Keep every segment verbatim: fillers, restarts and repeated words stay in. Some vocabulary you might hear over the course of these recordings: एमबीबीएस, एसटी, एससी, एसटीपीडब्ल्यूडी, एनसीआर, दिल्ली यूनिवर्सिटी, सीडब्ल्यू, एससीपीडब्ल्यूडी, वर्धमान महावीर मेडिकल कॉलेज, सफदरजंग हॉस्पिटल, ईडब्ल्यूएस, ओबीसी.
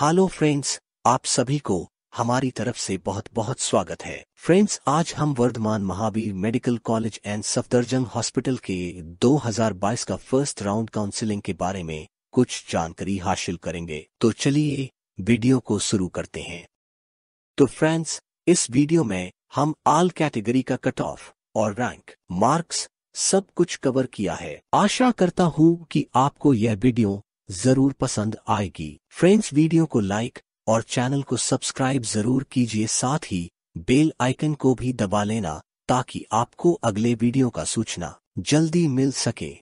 Hello friends, आप सभी को हमारी तरफ से बहुत बहुत स्वागत है। फ्रेंड्स, आज हम वर्धमान महावीर मेडिकल कॉलेज and सफदरजंग हॉस्पिटल के दो हज़ार बाईस का फर्स्ट राउंड काउंसलिंग के बारे में कुछ जानकारी हासिल करेंगे। तो चलिए वीडियो को शुरू करते हैं। तो फ्रेंड्स, इस वीडियो में हम ऑल कैटेगरी का कट ऑफ और रैंक, मार्क्स सब कुछ कवर किया है। आशा करता हूँ कि आपको यह वीडियो जरूर पसंद आएगी। फ्रेंड्स, वीडियो को लाइक और चैनल को सब्सक्राइब जरूर कीजिए, साथ ही बेल आइकन को भी दबा लेना ताकि आपको अगले वीडियो का सूचना जल्दी मिल सके।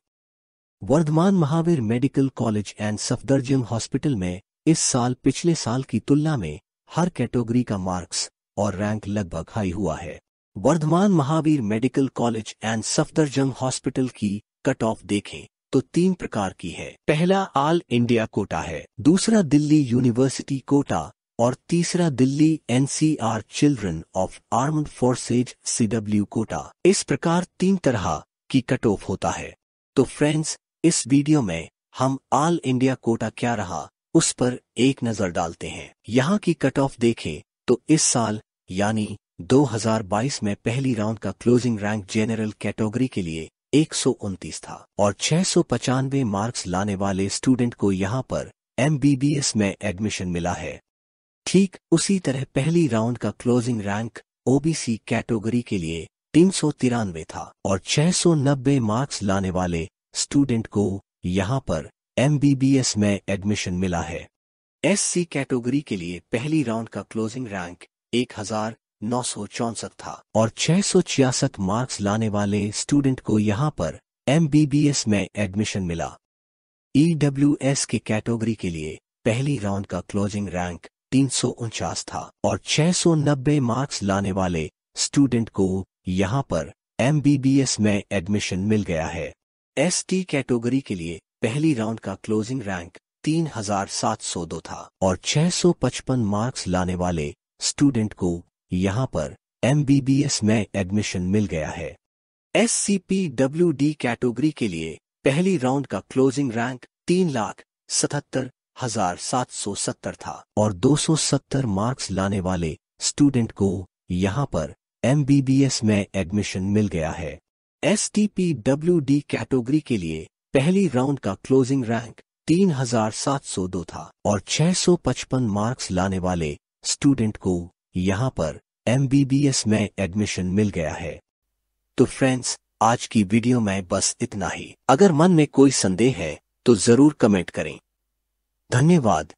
वर्धमान महावीर मेडिकल कॉलेज and सफदरजंग हॉस्पिटल में इस साल पिछले साल की तुलना में हर कैटेगरी का मार्क्स और रैंक लगभग हाई हुआ है। वर्धमान महावीर मेडिकल कॉलेज and सफदरजंग हॉस्पिटल की कट ऑफ देखें तो तीन प्रकार की है। पहला ऑल इंडिया कोटा है, दूसरा दिल्ली यूनिवर्सिटी कोटा और तीसरा Delhi एनसीआर children of armed forces सीडब्ल्यू quota. इस प्रकार तीन तरह की कट ऑफ होता है। तो फ्रेंड्स, इस वीडियो में हम ऑल इंडिया कोटा क्या रहा उस पर एक नजर डालते हैं। यहाँ की कट ऑफ देखें तो इस साल यानी दो हज़ार बाईस में पहली राउंड का क्लोजिंग रैंक जनरल कैटेगरी के लिए एक सौ उनतीस था और छह सौ पचानवे मार्क्स लाने वाले स्टूडेंट को यहाँ पर एमबीबीएस में एडमिशन मिला है। ठीक उसी तरह पहली राउंड का क्लोजिंग रैंक ओबीसी कैटेगरी के लिए तीन सौ तिरानवे था और छह सौ नब्बे मार्क्स लाने वाले स्टूडेंट को यहाँ पर एमबीबीएस में एडमिशन मिला है। एससी कैटेगरी के लिए पहली राउंड का क्लोजिंग रैंक एक हजार नौ सौ चौसठ था और छह सौ छियासठ मार्क्स लाने वाले स्टूडेंट को यहाँ पर एमबीबीएस में एडमिशन मिला। ईडब्ल्यूएस के कैटेगरी के लिए पहली राउंड का क्लोजिंग रैंक तीन सौ उनचास था और छह सौ नब्बे मार्क्स लाने वाले स्टूडेंट को यहाँ पर एमबीबीएस में एडमिशन मिल गया है। एसटी कैटेगरी के लिए पहली राउंड का क्लोजिंग रैंक तीन हजार सात सौ दो था और छह सौ पचपन मार्क्स लाने वाले स्टूडेंट को यहाँ पर एमबीबीएस में एडमिशन मिल गया है। एससीपीडब्ल्यूडी कैटेगरी के लिए पहली राउंड का क्लोजिंग रैंक तीन लाख सतहत्तर हजार सात सौ सत्तर था और दो सौ सत्तर मार्क्स लाने वाले स्टूडेंट को यहाँ पर एमबीबीएस में एडमिशन मिल गया है। एसटीपीडब्ल्यूडी कैटेगरी के लिए पहली राउंड का क्लोजिंग रैंक तीन हजार सात सौ दो था और छह सौ पचपन मार्क्स लाने वाले स्टूडेंट को यहाँ पर एमबीबीएस में एडमिशन मिल गया है। तो फ्रेंड्स, आज की वीडियो में बस इतना ही। अगर मन में कोई संदेह है तो जरूर कमेंट करें। धन्यवाद।